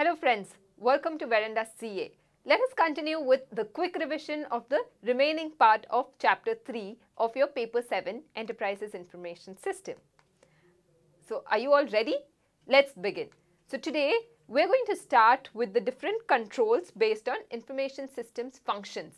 Hello friends, welcome to Veranda CA. Let us continue with the quick revision of the remaining part of Chapter 3 of your Paper 7, Enterprises Information System. So are you all ready? Let's begin. So today we're going to start with the different controls based on information systems functions.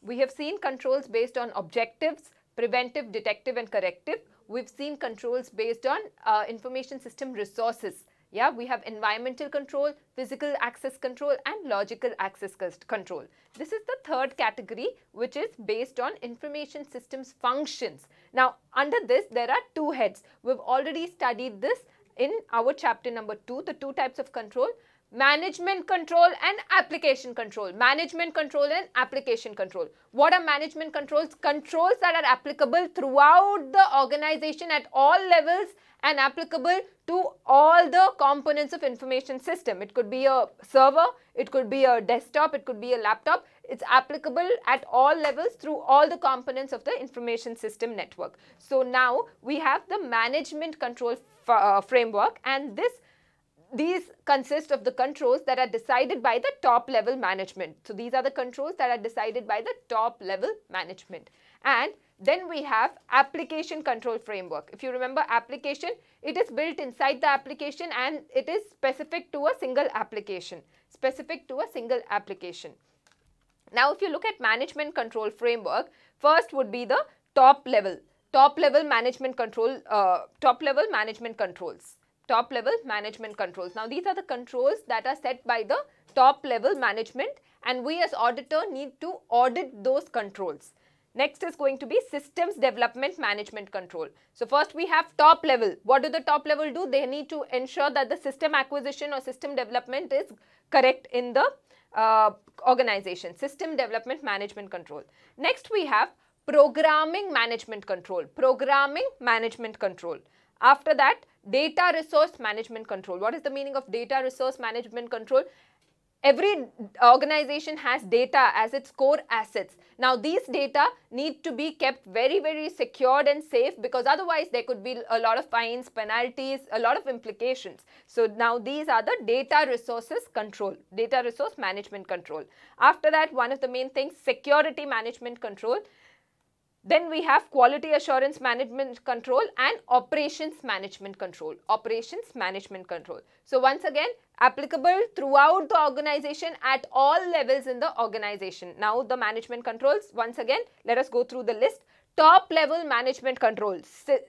We have seen controls based on objectives, preventive, detective and corrective. We've seen controls based on information system resources. Yeah, we have environmental control, physical access control and logical access control. This is the third category, which is based on information systems functions. Now, under this, there are two heads. We've already studied this in our chapter number 2, the two types of control. Management control and application control. What are management controls? Controls that are applicable throughout the organization at all levels and applicable to all the components of information system. It could be a server, it could be a desktop, it could be a laptop. It's applicable at all levels through all the components of the information system network. So now we have the management control framework, and these consist of the controls that are decided by the top level management. So these are the controls that are decided by the top level management. And then we have application control framework. If you remember application, it is built inside the application and it is specific to a single application. Now if you look at management control framework, first would be the top level management controls. Now these are the controls that are set by the top level management, and we as auditor need to audit those controls. Next is going to be systems development management control. So first we have top level. What do the top level do? They need to ensure that the system acquisition or system development is correct in the organization. System development management control. Next we have programming management control. After that, data resource management control. What is the meaning of data resource management control? Every organization has data as its core assets. Now these data need to be kept very, very secured and safe, because otherwise there could be a lot of fines, penalties, a lot of implications. So now these are the data resources control, data resource management control. After that, one of the main things, security management control. Then we have quality assurance management control and operations management control. So once again, applicable throughout the organization at all levels in the organization. Now the management controls, once again, let us go through the list. Top level management control,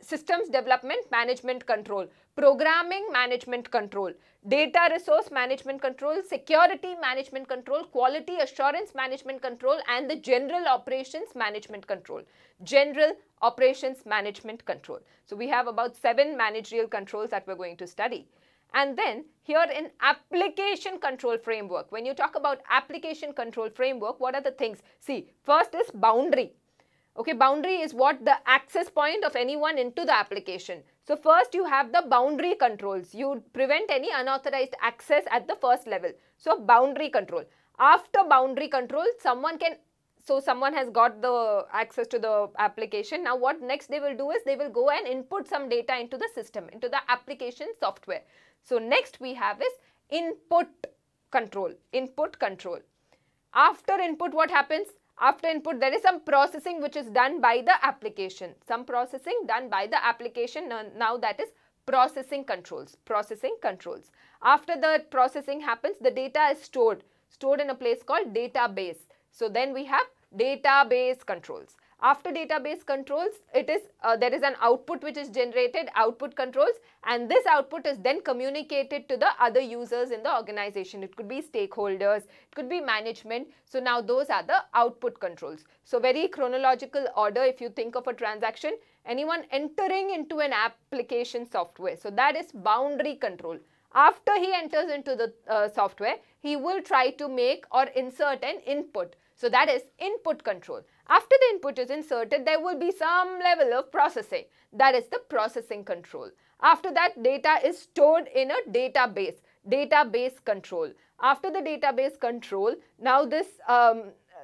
systems development management control, programming management control, data resource management control, security management control, quality assurance management control, and the general operations management control. So we have about 7 managerial controls that we're going to study. And then here in application control framework, when you talk about application control framework, what are the things? See, first is boundary. Okay, boundary is what? The access point of anyone into the application. So first you have the boundary controls. You prevent any unauthorized access at the first level. So boundary control. After boundary control, someone has got the access to the application. Now what next they will do is they will go and input some data into the system, into the application software. So next we have is input control. After input, what happens? After input, there is some processing which is done by the application. Now that is processing controls. After the processing happens, the data is stored in a place called database. So then we have database controls. After database controls, it is there is an output which is generated, output controls, and this output is then communicated to the other users in the organization. It could be stakeholders, it could be management. So now those are the output controls. So very chronological order, if you think of a transaction, anyone entering into an application software. So that is boundary control. After he enters into the software, he will try to make or insert an input. So that is input control. After the input is inserted, there will be some level of processing. That is the processing control. After that, data is stored in a database. Database control. After the database control, now this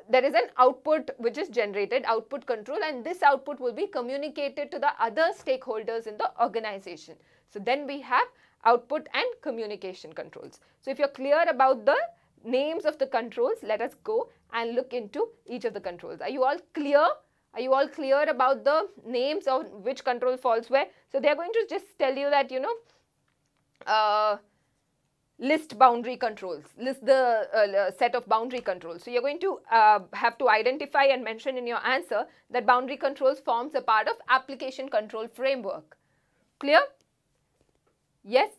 there is an output which is generated, output control, and this output will be communicated to the other stakeholders in the organization. So then we have output and communication controls. So if you're clear about the names of the controls, let us go and look into each of the controls. Are you all clear? Are you all clear about the names of which control falls where? So they're going to just tell you that, you know, list boundary controls, list the set of boundary controls. So you're going to have to identify and mention in your answer that boundary controls forms a part of application control framework. Clear? Yes?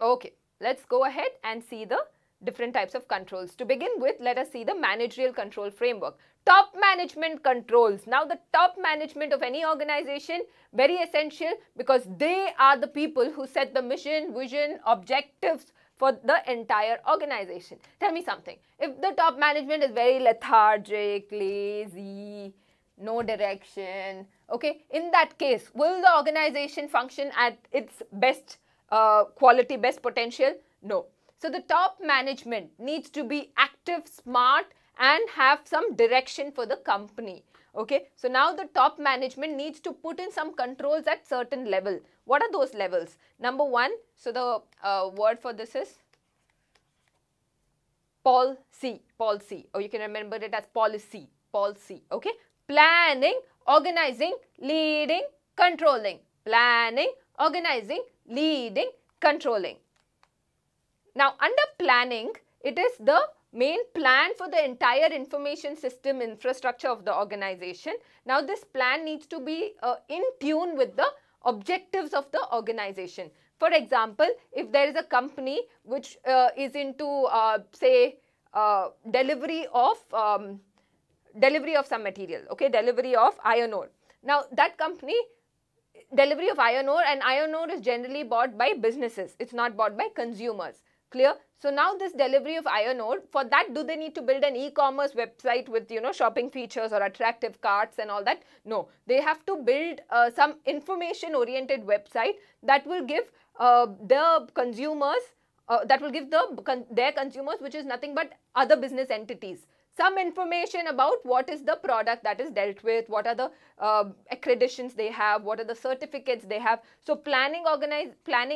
Okay. Let's go ahead and see the different types of controls. To begin with, let us see the managerial control framework. Top management controls. Now, the top management of any organization, very essential, because they are the people who set the mission, vision, objectives for the entire organization. Tell me something. If the top management is very lethargic, lazy, no direction, okay, in that case, will the organization function at its best quality, best potential? No. So the top management needs to be active, smart, and have some direction for the company. Okay, so now the top management needs to put in some controls at certain level. What are those levels? Number one, so the word for this is policy, policy, or you can remember it as policy, policy. Okay, planning, organizing, leading, controlling, planning, organizing, leading, controlling. Now, under planning, it is the main plan for the entire information system infrastructure of the organization. Now, this plan needs to be in tune with the objectives of the organization. For example, if there is a company which is into, say, delivery of some material, okay, delivery of iron ore. Now, that company, delivery of iron ore, and iron ore is generally bought by businesses. It's not bought by consumers. Clear? So now this delivery of iron ore, for that do they need to build an e-commerce website with, you know, shopping features or attractive carts and all that? No. They have to build some information-oriented website that will give their consumers, which is nothing but other business entities, some information about what is the product that is dealt with, what are the accreditations they have, what are the certificates they have. So planning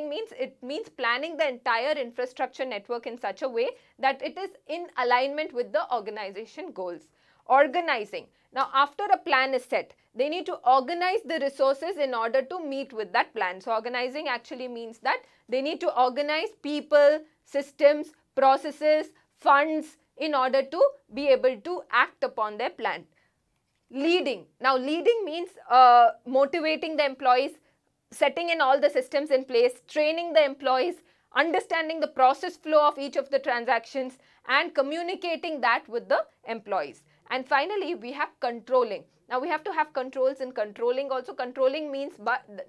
means, it means planning the entire infrastructure network in such a way that it is in alignment with the organization goals. Organizing. Now, after a plan is set, they need to organize the resources in order to meet with that plan. So organizing actually means that they need to organize people, systems, processes, funds, in order to be able to act upon their plan. Leading. Now, leading means motivating the employees, setting in all the systems in place, training the employees, understanding the process flow of each of the transactions, and communicating that with the employees. And finally, we have controlling. Now, we have to have controls in controlling. Also, controlling means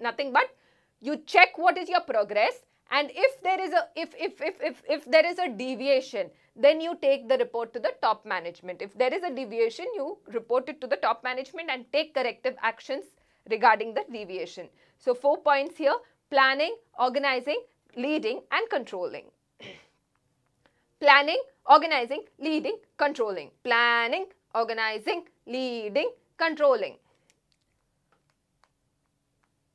nothing but you check what is your progress, and if there is a if there is a deviation, then you take the report to the top management. If there is a deviation, you report it to the top management and take corrective actions regarding the deviation. So 4 points here: planning, organizing, leading, and controlling. Planning, organizing, leading, controlling. Planning, organizing, leading, controlling.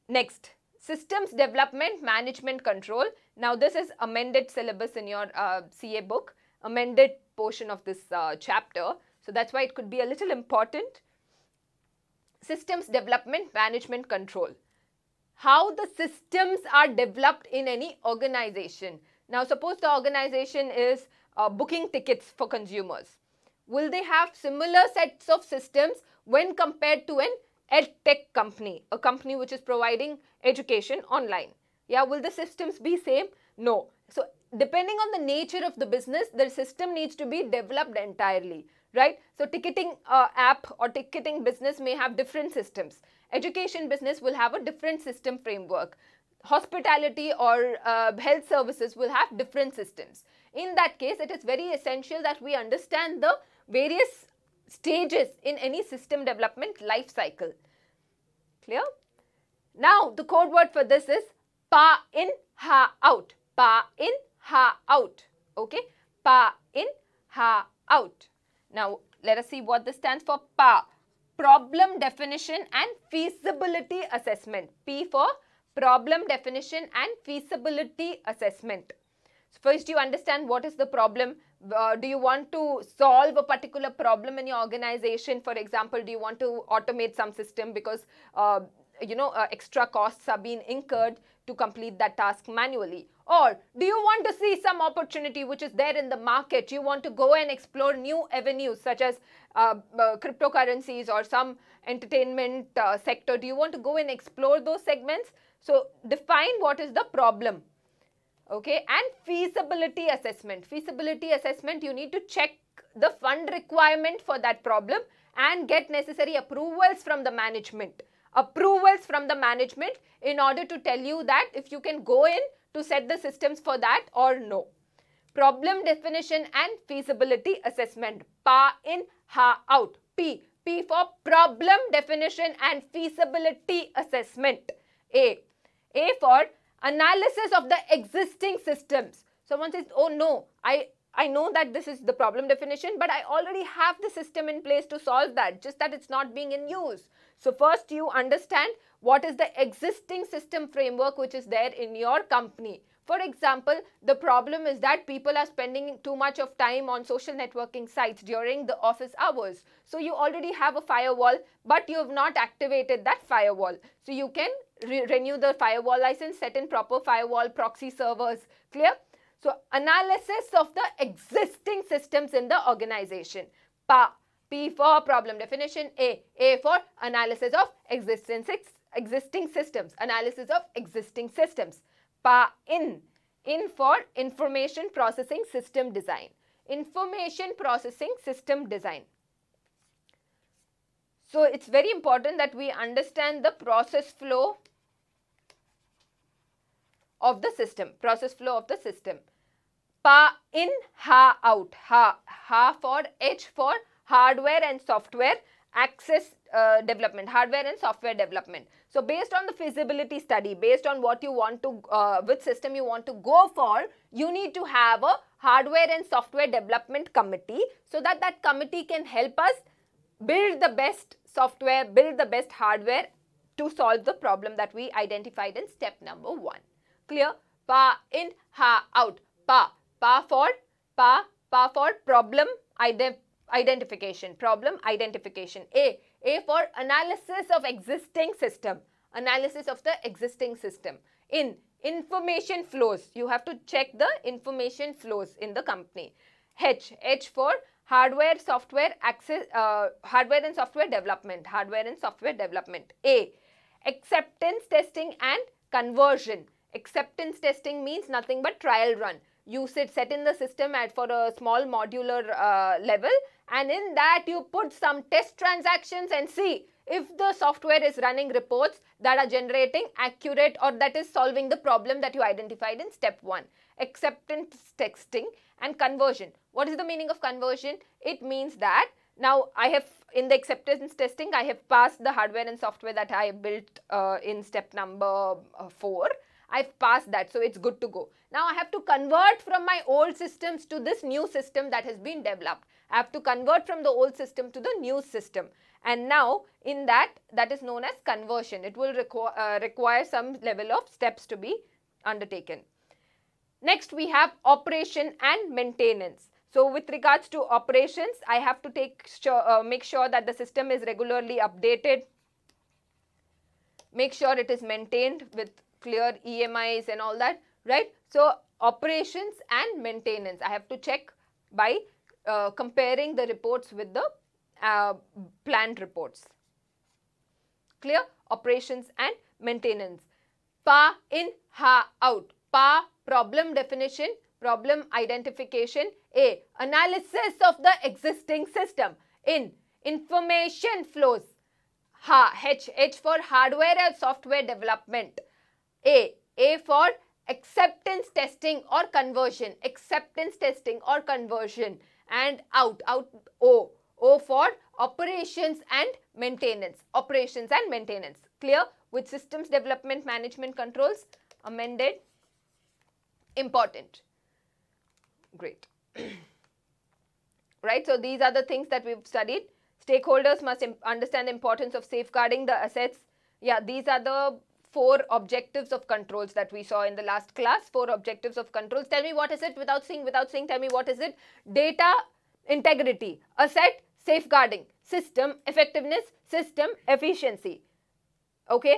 Next, systems development management control. Now, this is amended syllabus in your CA book, amended portion of this chapter. So that's why it could be a little important. Systems development management control. How the systems are developed in any organization. Now, suppose the organization is booking tickets for consumers. Will they have similar sets of systems when compared to an EdTech company, a company which is providing education online? Yeah, will the systems be same? No. So depending on the nature of the business, the system needs to be developed entirely, right? So ticketing app or ticketing business may have different systems. Education business will have a different system framework. Hospitality or health services will have different systems. In that case, it is very essential that we understand the various stages in any system development life cycle. Clear? Now, the code word for this is pa in ha out. Pa in ha out. Okay? Pa in ha out. Now, let us see what this stands for. Pa. Problem definition and feasibility assessment. P for problem definition and feasibility assessment. First, you understand what is the problem. Do you want to solve a particular problem in your organization? For example, do you want to automate some system because extra costs are being incurred to complete that task manually? Or do you want to see some opportunity which is there in the market? You want to go and explore new avenues such as cryptocurrencies or some entertainment sector. Do you want to go and explore those segments? So define what is the problem. Okay, and feasibility assessment. Feasibility assessment, you need to check the fund requirement for that problem and get necessary approvals from the management. Approvals from the management in order to tell you that if you can go in to set the systems for that or no. Problem definition and feasibility assessment. Pa in, ha out. P. P for problem definition and feasibility assessment. A. A for analysis of the existing systems. Someone says, oh no, I know that this is the problem definition, but I already have the system in place to solve that, just that it's not being in use. So first you understand what is the existing system framework which is there in your company. For example, the problem is that people are spending too much of time on social networking sites during the office hours. So you already have a firewall, but you have not activated that firewall. So you can renew the firewall license, set in proper firewall proxy servers. Clear? So analysis of the existing systems in the organization. PA. P for problem definition. A. A for analysis of existing systems. Analysis of existing systems. PA in. In for information processing system design. Information processing system design. So it's very important that we understand the process flow of the system. Process flow of the system. Pa in, ha out. Ha, ha for H for hardware and software access development. Hardware and software development. So based on the feasibility study, based on what you want to, which system you want to go for, you need to have a hardware and software development committee so that that committee can help us build the best software, build the best hardware to solve the problem that we identified in step number 1. Clear? Pa in, ha out. Pa. Pa for problem identification. Problem identification. A. A for analysis of existing system. Analysis of the existing system. In. Information flows. You have to check the information flows in the company. H. H for hardware, software access, hardware and software development. Hardware and software development. A. Acceptance testing and conversion. Acceptance testing means nothing but trial run. You set in the system for a small modular level, and in that you put some test transactions and see if the software is running reports that are generating accurate or that is solving the problem that you identified in step 1. Acceptance testing and conversion. What is the meaning of conversion? It means that now I have, in the acceptance testing, I have passed the hardware and software that I built in step number 4. I've passed that, so it's good to go. Now I have to convert from my old systems to this new system that has been developed. I have to convert from the old system to the new system. And now in that is known as conversion. It will require some level of steps to be undertaken. Next, we have operation and maintenance. So with regards to operations, I have to make sure that the system is regularly updated. Make sure it is maintained with clear EMIs and all that, right? So operations and maintenance, I have to check by comparing the reports with the planned reports. Clear? Operations and maintenance. Pa in, ha out. Pa, problem definition, problem identification. A, analysis of the existing system. In, information flows. Ha, H, H for hardware and software development. A for acceptance testing or conversion. Acceptance testing or conversion. And out, O. O for operations and maintenance. Operations and maintenance. Clear? With systems development management controls amended. Important. Great. Right? So these are the things that we've studied. Stakeholders must understand the importance of safeguarding the assets. Yeah, these are the four objectives of controls that we saw in the last class. Four objectives of controls. Tell me what is it without saying. Tell me what is it? Data integrity, asset safeguarding, system effectiveness, system efficiency. Okay.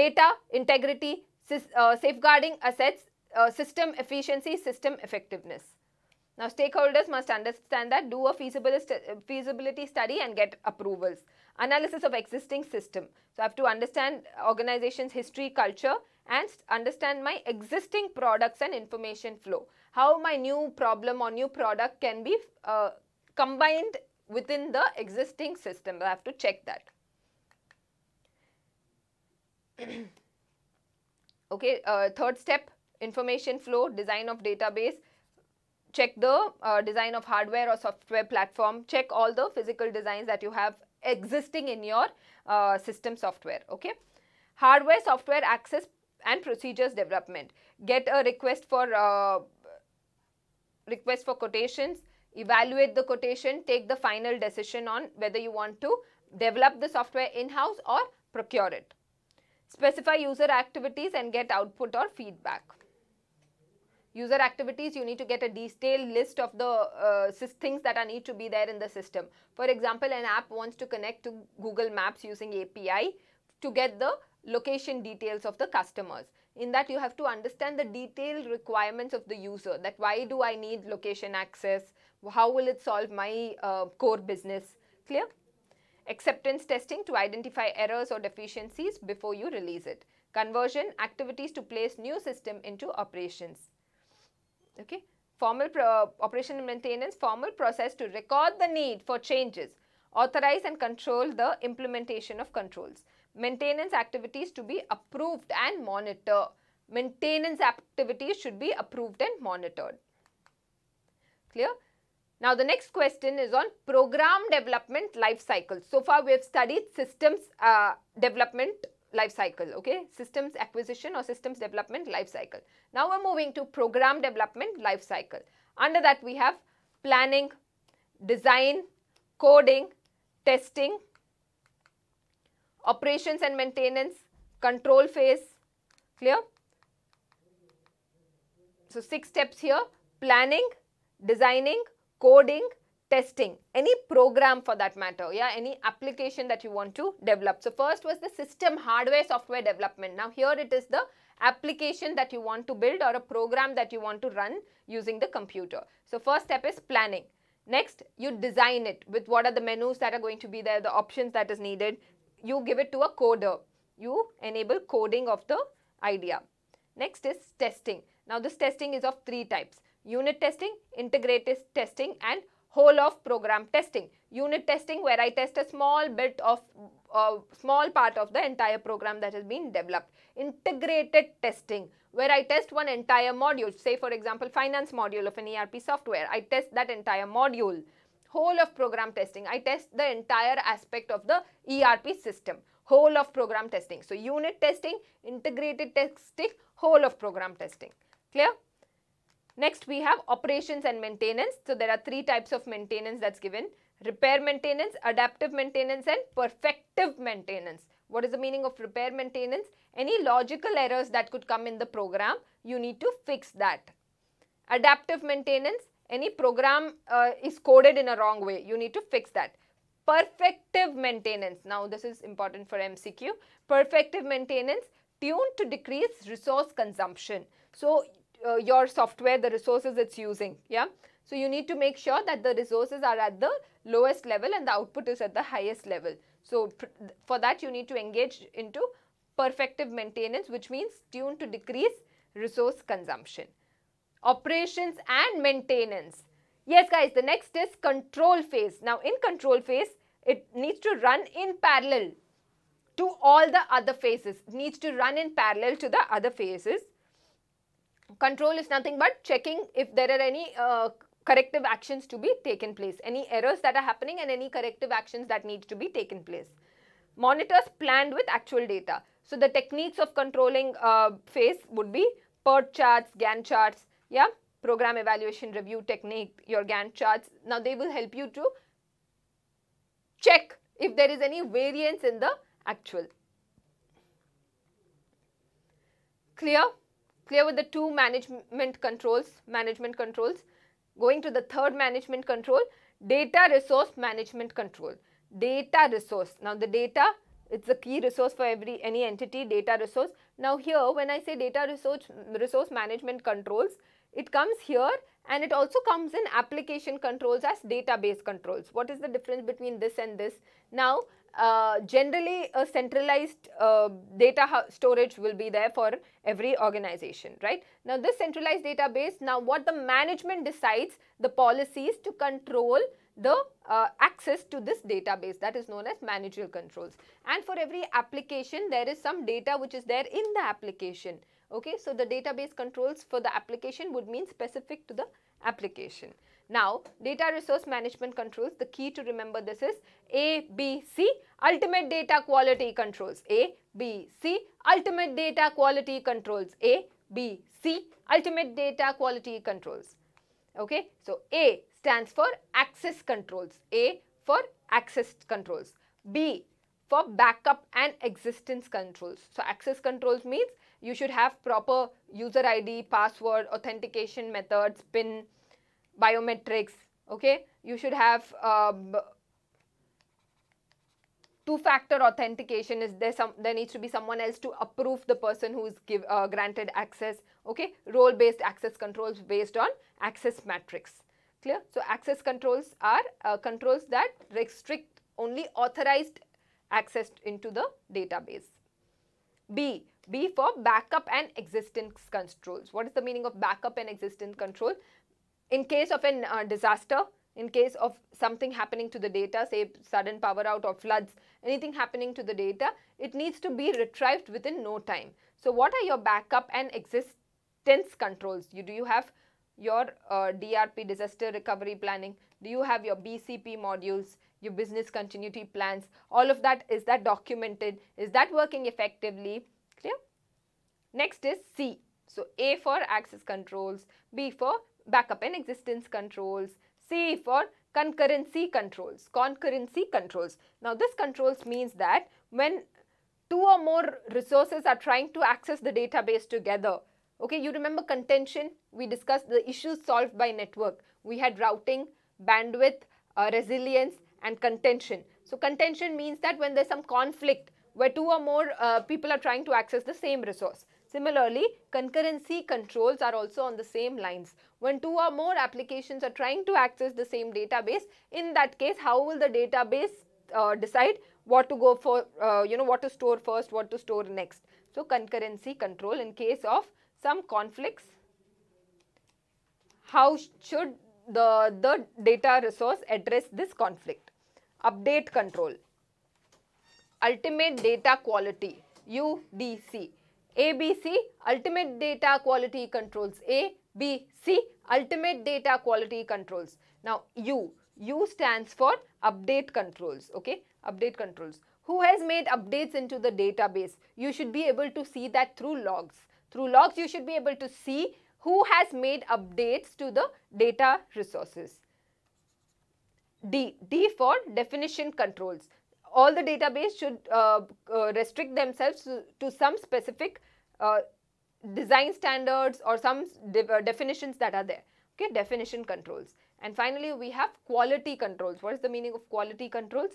Data integrity, safeguarding, assets, system efficiency, system effectiveness. Now, stakeholders must understand that, do a feasibility study and get approvals. Analysis of existing system. So, I have to understand organization's history, culture, and understand my existing products and information flow. How my new problem or new product can be combined within the existing system. I have to check that. Okay, third step, information flow, design of database. Check the design of hardware or software platform. Check all the physical designs that you have existing in your system software. Okay, hardware, software access and procedures development. Get a request for quotations. Evaluate the quotation. Take the final decision on whether you want to develop the software in-house or procure it. Specify user activities and get output or feedback. User activities, you need to get a detailed list of the things that need to be there in the system. For example, an app wants to connect to Google Maps using API to get the location details of the customers. In that, you have to understand the detailed requirements of the user, that why do I need location access, how will it solve my core business. Clear? Acceptance testing to identify errors or deficiencies before you release it. Conversion activities to place new system into operations. Okay, formal operation maintenance, formal process to record the need for changes, authorize and control the implementation of controls. Maintenance activities to be approved and monitored. Maintenance activities should be approved and monitored. Clear? Now, the next question is on program development life cycle. So far, we have studied systems development life cycle, okay, systems acquisition or systems development life cycle. Now, we're moving to program development life cycle. Under that, we have planning, design, coding, testing, operations and maintenance, control phase. Clear? So, 6 steps here: planning, designing, coding, testing, any program for that matter, yeah, any application that you want to develop. So, first was the system hardware, software development. Now, here it is the application that you want to build or a program that you want to run using the computer. So, first step is planning. Next, you design it with what are the menus that are going to be there, the options that is needed. You give it to a coder. You enable coding of the idea. Next is testing. Now, this testing is of 3 types: unit testing, integrated testing, and whole of program testing. Unit testing, where I test a small bit of small part of the entire program that has been developed. Integrated testing, where I test one entire module, say for example finance module of an ERP software. I test that entire module. Whole of program testing, I test the entire aspect of the ERP system. Whole of program testing. So, unit testing, integrated testing, whole of program testing. Clear? Next, we have operations and maintenance. So, there are 3 types of maintenance that's given: repair maintenance, adaptive maintenance, and perfective maintenance. What is the meaning of repair maintenance? Any logical errors that could come in the program, you need to fix that. Adaptive maintenance, any program is coded in a wrong way, you need to fix that. Perfective maintenance, now this is important for MCQ. Perfective maintenance, tuned to decrease resource consumption. So, your software, the resources it's using, yeah. So, you need to make sure that the resources are at the lowest level and the output is at the highest level. So, for that you need to engage into perfective maintenance, which means tune to decrease resource consumption. Operations and maintenance. Yes guys, the next is control phase. Now, in control phase, it needs to run in parallel to all the other phases. It needs to run in parallel to the other phases. Control is nothing but checking if there are any corrective actions to be taken place, any errors that are happening and any corrective actions that need to be taken place. Monitors planned with actual data. So, the techniques of controlling phase would be PERT charts, Gantt charts, yeah, program evaluation review technique, your Gantt charts. Now, they will help you to check if there is any variance in the actual. Clear? Clear with the two management controls. Going to the third management control, data resource management control. Data resource. Now the data, it's the key resource for any entity, data resource. Now here, when I say data resource management controls, it comes here and it also comes in application controls as database controls. What is the difference between this and this? Now, generally a centralized data storage will be there for every organization, right? Now, this centralized database, now what the management decides, the policies to control the access to this database, that is known as managerial controls. And for every application, there is some data which is there in the application. Okay, so the database controls for the application would mean specific to the application. Now, data resource management controls, the key to remember this is A, B, C, ultimate data quality controls. A, B, C, ultimate data quality controls. A, B, C, ultimate data quality controls. Okay, so A stands for access controls. A for access controls. B for backup and existence controls. So, access controls means you should have proper user ID, password, authentication methods, PIN, biometrics, okay. You should have two-factor authentication. Is there there needs to be someone else to approve the person who is granted access, okay. Role-based access controls based on access matrix, clear. So, access controls are controls that restrict only authorized access into the database. B. B for backup and existence controls. What is the meaning of backup and existence control? In case of a disaster, in case of something happening to the data, say sudden power out or floods, anything happening to the data, it needs to be retrieved within no time. So what are your backup and existence controls? Do you have your DRP, disaster recovery planning? Do you have your BCP modules? Your business continuity plans? All of that, is that documented? Is that working effectively? Clear? Next is C. So A for access controls, B for backup and existence controls, C for concurrency controls. Now this controls means that when two or more resources are trying to access the database together, okay, you remember contention, we discussed the issues solved by network. We had routing, bandwidth, resilience and contention. So contention means that when there's some conflict, where two or more people are trying to access the same resource. Similarly, concurrency controls are also on the same lines. When two or more applications are trying to access the same database, in that case, how will the database decide what to go for, what to store first, what to store next. So concurrency control, in case of some conflicts, how should the data resource address this conflict. Update control. Ultimate data quality, UDC. ABC, ultimate data quality controls. ABC, ultimate data quality controls. Now U, U stands for update controls, okay, update controls. Who has made updates into the database? You should be able to see that through logs. Through logs, you should be able to see who has made updates to the data resources. D, D for definition controls. All the database should restrict themselves to some specific design standards or some definitions that are there. Okay, definition controls. And finally, we have quality controls. What is the meaning of quality controls?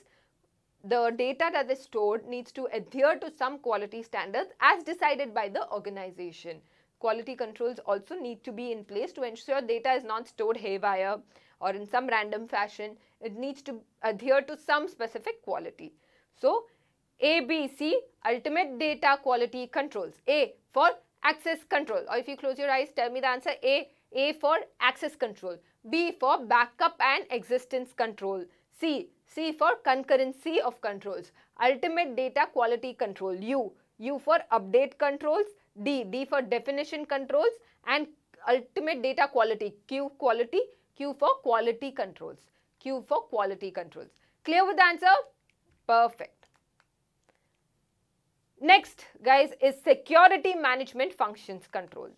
The data that is stored needs to adhere to some quality standards as decided by the organization. Quality controls also need to be in place to ensure data is not stored haywire or in some random fashion. It needs to adhere to some specific quality. So, ABC, ultimate data quality controls. A for access control, or if you close your eyes, tell me the answer. A for access control. B for backup and existence control. C for concurrency of controls. Ultimate data quality control. U for update controls. D for definition controls, and ultimate data quality, Q for quality controls, Clear with the answer? Perfect. Next, guys, is security management functions controls.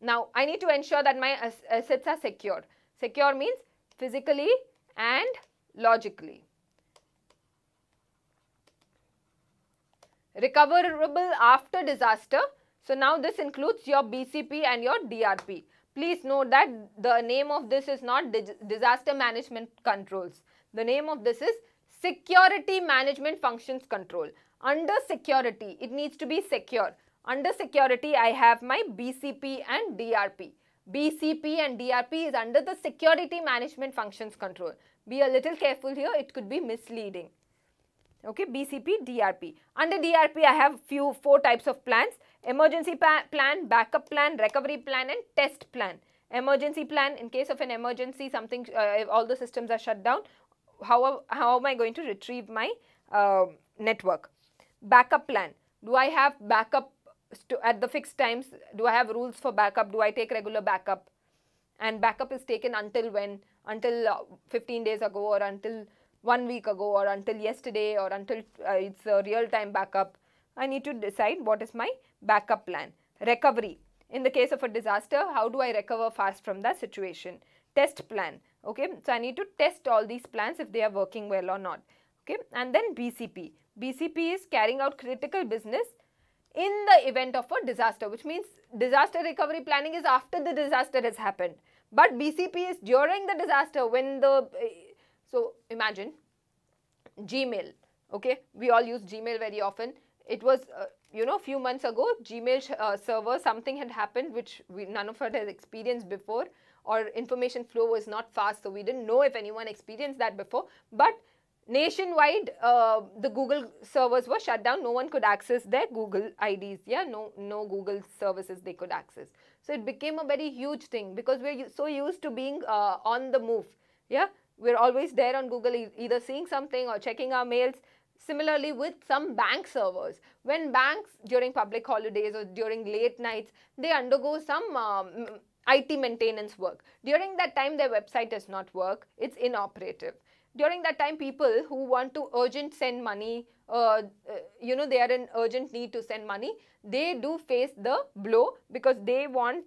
Now, I need to ensure that my assets are secure. Secure means physically and logically. Recoverable after disaster. So now this includes your BCP and your DRP. Please note that the name of this is not disaster management controls. The name of this is security management functions control. Under security, it needs to be secure. Under security, I have my BCP and DRP. BCP and DRP is under the security management functions control. Be a little careful here, it could be misleading. Okay, BCP, DRP. Under DRP, I have four types of plans. Emergency plan, backup plan, recovery plan and test plan. Emergency plan, in case of an emergency, something, if all the systems are shut down, how am I going to retrieve my network? Backup plan, do I have backup at the fixed times? Do I have rules for backup? Do I take regular backup? And backup is taken until when? Until 15 days ago, or until 1 week ago, or until yesterday, or until it's a real-time backup. I need to decide what is my backup plan. Recovery, in the case of a disaster, how do I recover fast from that situation? Test plan, okay, so I need to test all these plans if they are working well or not, okay. And then BCP, BCP is carrying out critical business in the event of a disaster, which means disaster recovery planning is after the disaster has happened, but BCP is during the disaster when the, so imagine Gmail, okay, we all use Gmail very often. It was, you know, few months ago, Gmail server, something had happened which none of us had experienced before, or information flow was not fast, so we didn't know if anyone experienced that before. But nationwide, the Google servers were shut down. No one could access their Google IDs. Yeah, no Google services they could access. So it became a very huge thing because we're so used to being on the move. Yeah, we're always there on Google, either seeing something or checking our mails. Similarly, with some bank servers, when banks during public holidays or during late nights, they undergo some IT maintenance work. During that time, their website does not work, it's inoperative. During that time, people who want to urgent send money, you know, they are in urgent need to send money, they do face the blow because they want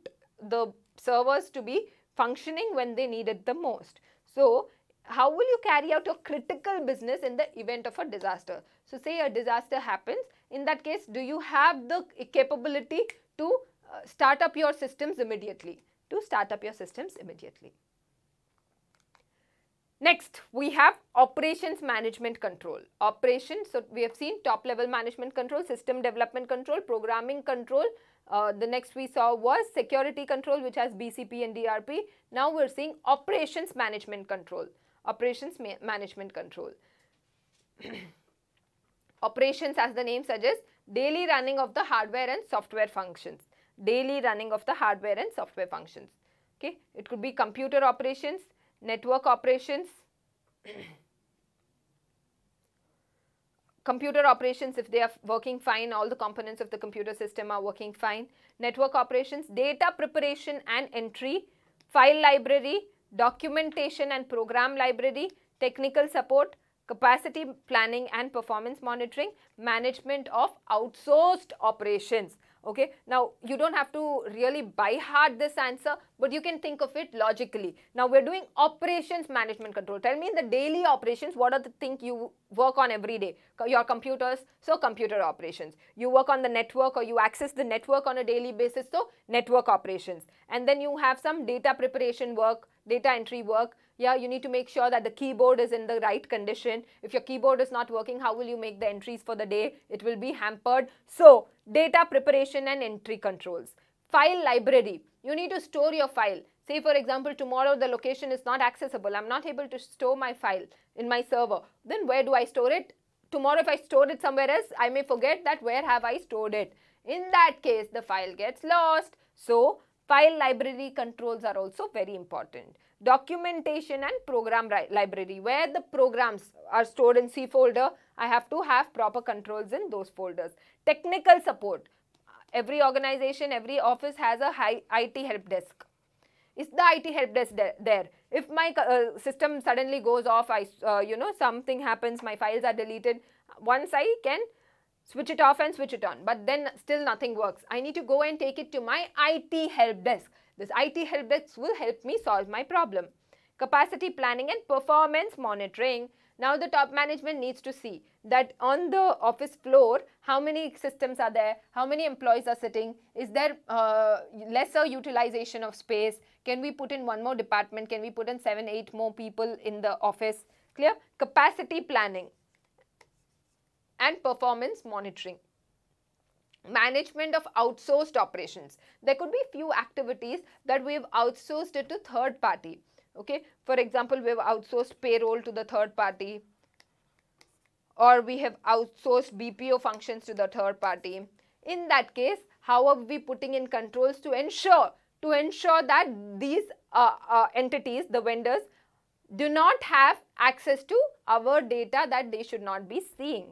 the servers to be functioning when they need it the most. So, how will you carry out your critical business in the event of a disaster? So, say a disaster happens, in that case, do you have the capability to start up your systems immediately? Next, we have operations management control. Operations, so we have seen top level management control, system development control, programming control. The next we saw was security control, which has BCP and DRP. Now we're seeing operations management control. Operations, as the name suggests, daily running of the hardware and software functions. Okay, it could be computer operations, network operations, computer operations if they are working fine, all the components of the computer system are working fine, network operations, data preparation and entry, file library, documentation and program library, technical support, capacity planning and performance monitoring, management of outsourced operations. Okay, now you don't have to really by heart this answer, but you can think of it logically. Now we're doing operations management control. Tell me in the daily operations, what are the things you work on every day? Your computers, so computer operations. You work on the network or you access the network on a daily basis, so network operations. And then you have some data preparation work, data entry work. Yeah, you need to make sure that the keyboard is in the right condition. If your keyboard is not working, how will you make the entries for the day? It will be hampered. So, data preparation and entry controls. File library. You need to store your file. Say for example, tomorrow the location is not accessible. I'm not able to store my file in my server. Then where do I store it? Tomorrow if I store it somewhere else, I may forget that where have I stored it. In that case, the file gets lost. So, file library controls are also very important. Documentation and program library, where the programs are stored in C folder, I have to have proper controls in those folders. Technical support, every organization, every office has a IT help desk. Is the IT help desk there? If my system suddenly goes off, you know, something happens, my files are deleted, once I can switch it off and switch it on, but then still nothing works. I need to go and take it to my IT help desk. This IT help desk will help me solve my problem. Capacity planning and performance monitoring. Now the top management needs to see that on the office floor, how many systems are there, how many employees are sitting, is there lesser utilization of space, can we put in one more department, can we put in 7-8 more people in the office, clear? Capacity planning and performance monitoring. Management of outsourced operations. There could be few activities that we have outsourced it to third party. Okay, for example, we have outsourced payroll to the third party, or we have outsourced BPO functions to the third party. In that case, how are we putting in controls to ensure that these entities, the vendors, do not have access to our data that they should not be seeing?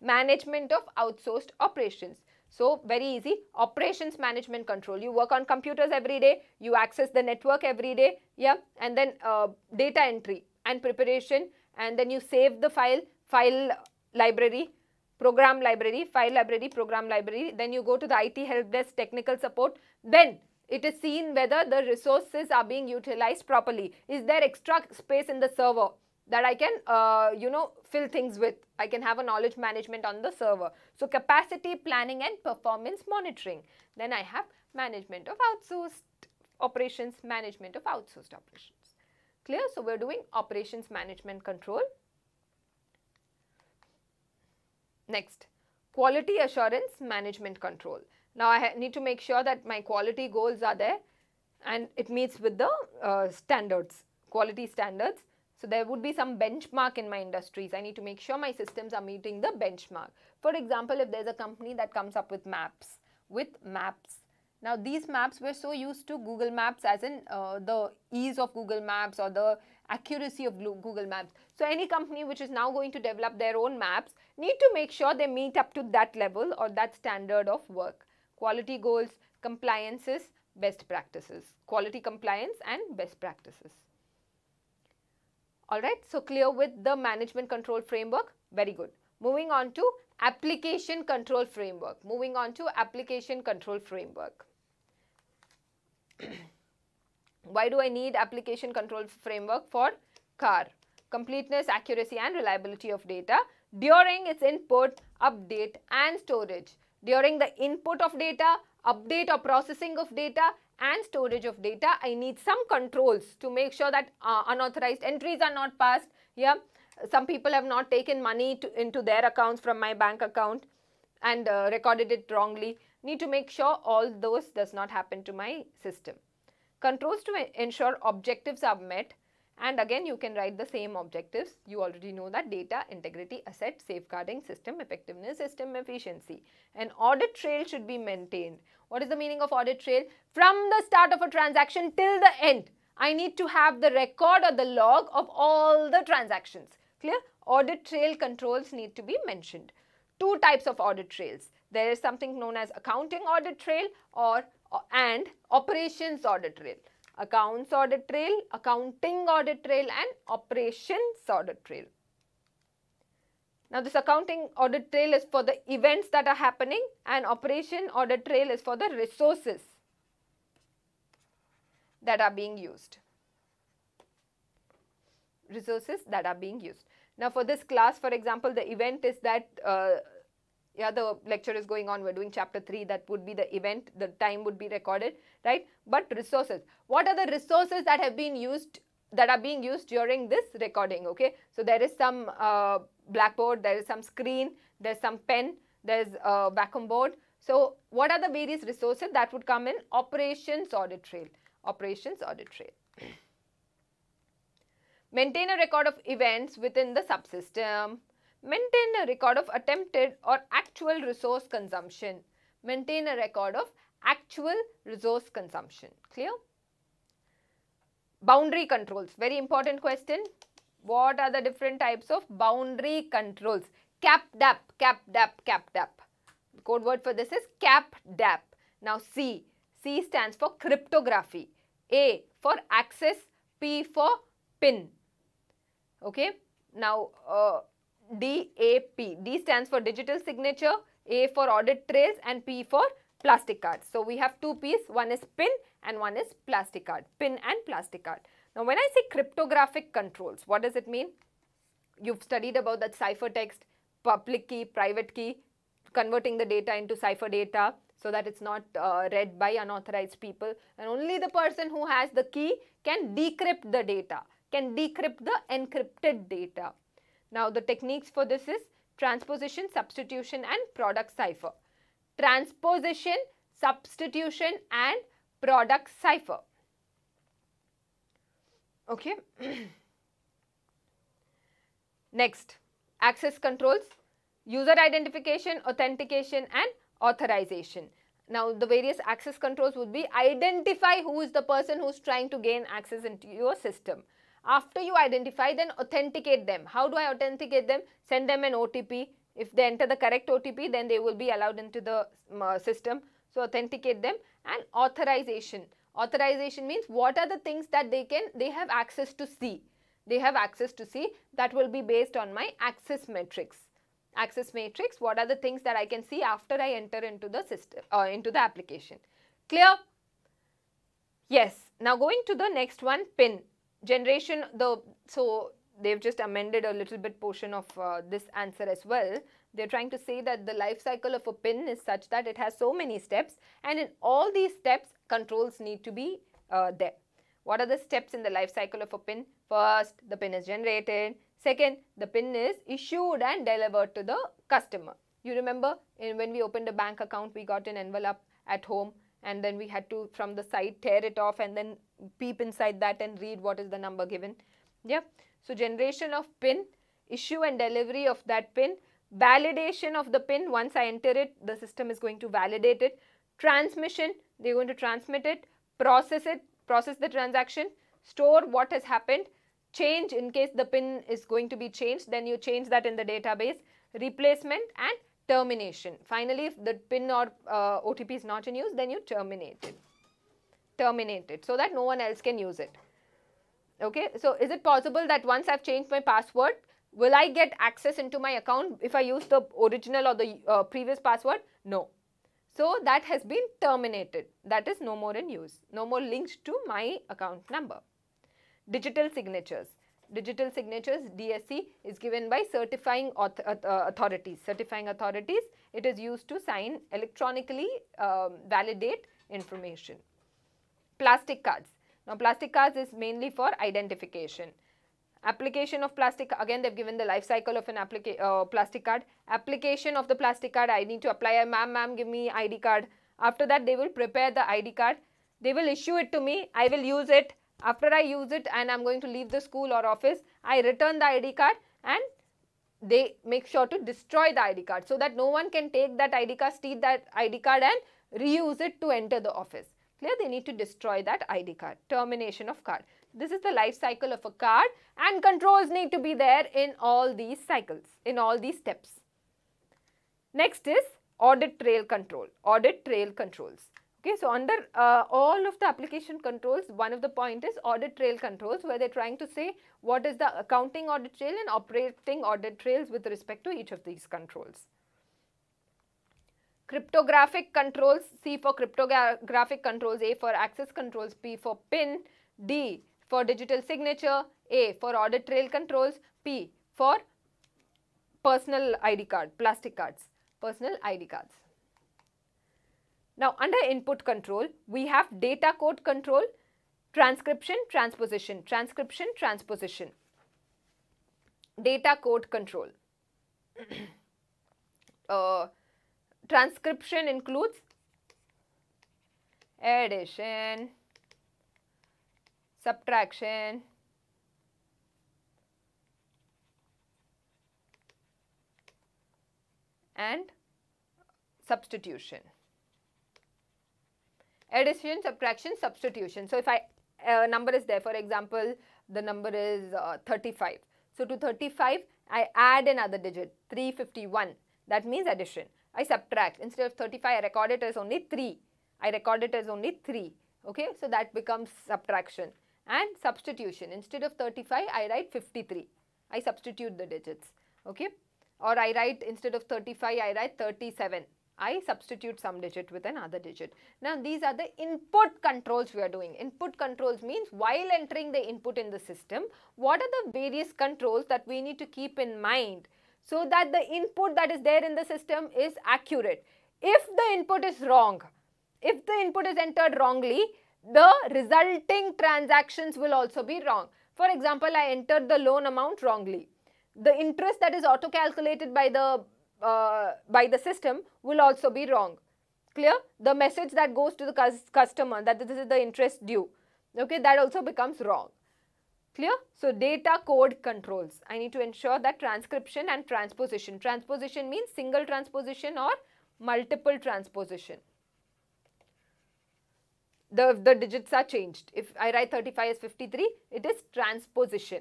Management of outsourced operations. So very easy, operations management control. You work on computers every day, you access the network every day, yeah, and then data entry and preparation, and then you save the file, file library, program library, file library, program library, then you go to the IT help desk, technical support, then it is seen whether the resources are being utilized properly. Is there extra space in the server that I can, fill things with? I can have a knowledge management on the server. So capacity planning and performance monitoring. Then I have management of outsourced operations, management of outsourced operations. Clear? So we're doing operations management control. Next, quality assurance management control. Now I need to make sure that my quality goals are there and it meets with the standards, quality standards. So there would be some benchmark in my industries. I need to make sure my systems are meeting the benchmark. For example, if there's a company that comes up with maps, Now these maps, we're so used to Google Maps, as in the ease of Google Maps or the accuracy of Google Maps. So any company which is now going to develop their own maps need to make sure they meet up to that level or that standard of work. Quality goals, compliances, best practices. Quality compliance and best practices. Alright, so clear with the management control framework, very good. Moving on to application control framework. Why do I need application control framework for CAR? Completeness, accuracy and reliability of data during its input, update and storage. During the input of data, update or processing of data, and storage of data, I need some controls to make sure that unauthorized entries are not passed. Yeah, some people have not taken money into their accounts from my bank account and recorded it wrongly. Need to make sure all those does not happen to my system. Controls to ensure objectives are met, and again you can write the same objectives. You already know that: data integrity, asset safeguarding, system effectiveness, system efficiency. An audit trail should be maintained. What is the meaning of audit trail? From the start of a transaction till the end, I need to have the record or the log of all the transactions. Clear? Audit trail controls need to be mentioned. Two types of audit trails. There is something known as accounting audit trail and operations audit trail. Accounts audit trail, accounting audit trail and operations audit trail. Now this accounting audit trail is for the events that are happening and operation audit trail is for the resources that are being used. Now for this class, for example, the event is that the lecture is going on, we're doing chapter 3, that would be the event, the time would be recorded, right? But resources, what are the resources that have been used, that are being used during this recording, okay? So there is some blackboard, there is some screen, there's some pen, there's a vacuum board. So what are the various resources that would come in operations audit trail, Maintain a record of events within the subsystem. Maintain a record of attempted or actual resource consumption. Clear? Boundary controls. Very important question. What are the different types of boundary controls? CAPDAP. The code word for this is CAPDAP. Now C. C stands for cryptography. A for access. P for PIN. Okay. Now, DAP. D stands for digital signature, A for audit trails and P for plastic cards. So we have two P's, one is PIN and one is plastic card. Now when I say cryptographic controls, what does it mean? You've studied about that ciphertext, public key, private key, converting the data into cipher data so that it's not read by unauthorized people. And only the person who has the key can decrypt the data, can decrypt the encrypted data. Now, the techniques for this is transposition, substitution, and product cipher. Transposition, substitution, and product cipher. Okay. Next, access controls, user identification, authentication, and authorization. Now, the various access controls would be: identify who is the person who's trying to gain access into your system. After you identify, then authenticate them. How do I authenticate them? Send them an OTP. If they enter the correct OTP, then they will be allowed into the system. So, authenticate them. And authorization. Authorization means what are the things that they have access to see. They have access to see, that will be based on my access matrix. Access matrix, what are the things that I can see after I enter into the system or into the application. Clear? Yes. Now going to the next one, PIN. Generation, though, so they've just amended a little bit portion of this answer as well. They're trying to say that the life cycle of a PIN is such that it has so many steps, and in all these steps, controls need to be there. What are the steps in the life cycle of a PIN? First, the PIN is generated. Second, the PIN is issued and delivered to the customer. You remember when we opened a bank account, we got an envelope at home, and then we had to, from the side, tear it off and then peep inside that and read what is the number given. Yeah. So, generation of PIN, issue and delivery of that PIN, validation of the PIN. Once I enter it, the system is going to validate it. Transmission, they're going to transmit it, process the transaction, store what has happened, change in case the PIN is going to be changed, then you change that in the database, replacement, and termination. Finally, if the PIN or OTP is not in use, then you terminate it. Terminate it so that no one else can use it. Okay, so is it possible that once I've changed my password, will I get access into my account if I use the original or the previous password? No. So, that has been terminated. That is no more in use. No more linked to my account number. Digital signatures. Digital signatures, DSC, is given by certifying authorities. Certifying authorities, it is used to sign electronically, validate information. Plastic cards. Now, plastic cards is mainly for identification. Application of plastic, again they've given the life cycle of an plastic card. Application of the plastic card, I need to apply, ma'am, give me ID card. After that, they will prepare the ID card. They will issue it to me. I will use it. After I use it and I'm going to leave the school or office, I return the ID card, and they make sure to destroy the ID card so that no one can take that ID card, steal that ID card, and reuse it to enter the office. Clear? They need to destroy that ID card. Termination of card. This is the life cycle of a card, and controls need to be there in all these cycles, in all these steps. Next is audit trail control, audit trail controls. Okay, so under all of the application controls, one of the point is audit trail controls, where they're trying to say what is the accounting audit trail and operating audit trails with respect to each of these controls. Cryptographic controls, C for cryptographic controls, A for access controls, P for PIN, D for digital signature, A for audit trail controls, P for personal ID card, plastic cards, personal ID cards. Now, under input control, we have data code control, transcription, transposition, transcription, transposition, data code control. Transcription includes addition, subtraction, and substitution. Addition, subtraction, substitution. So, if I number is there, for example, the number is 35. So, to 35, I add another digit, 351. That means addition. I subtract. Instead of 35, I record it as only 3. I record it as only 3. Okay, so that becomes subtraction. And substitution, instead of 35, I write 53. I substitute the digits. Okay, or I write, instead of 35, I write 37. I substitute some digit with another digit. Now these are the input controls we are doing. Input controls means while entering the input in the system, what are the various controls that we need to keep in mind so that the input that is there in the system is accurate. If the input is wrong, if the input is entered wrongly, the resulting transactions will also be wrong. For example, I entered the loan amount wrongly. The interest that is auto-calculated by the system will also be wrong. Clear? The message that goes to the customer that this is the interest due, okay, that also becomes wrong. Clear? So data code controls. I need to ensure that transcription and transposition. Transposition means single transposition or multiple transposition. The digits are changed. If I write 35 as 53, it is transposition.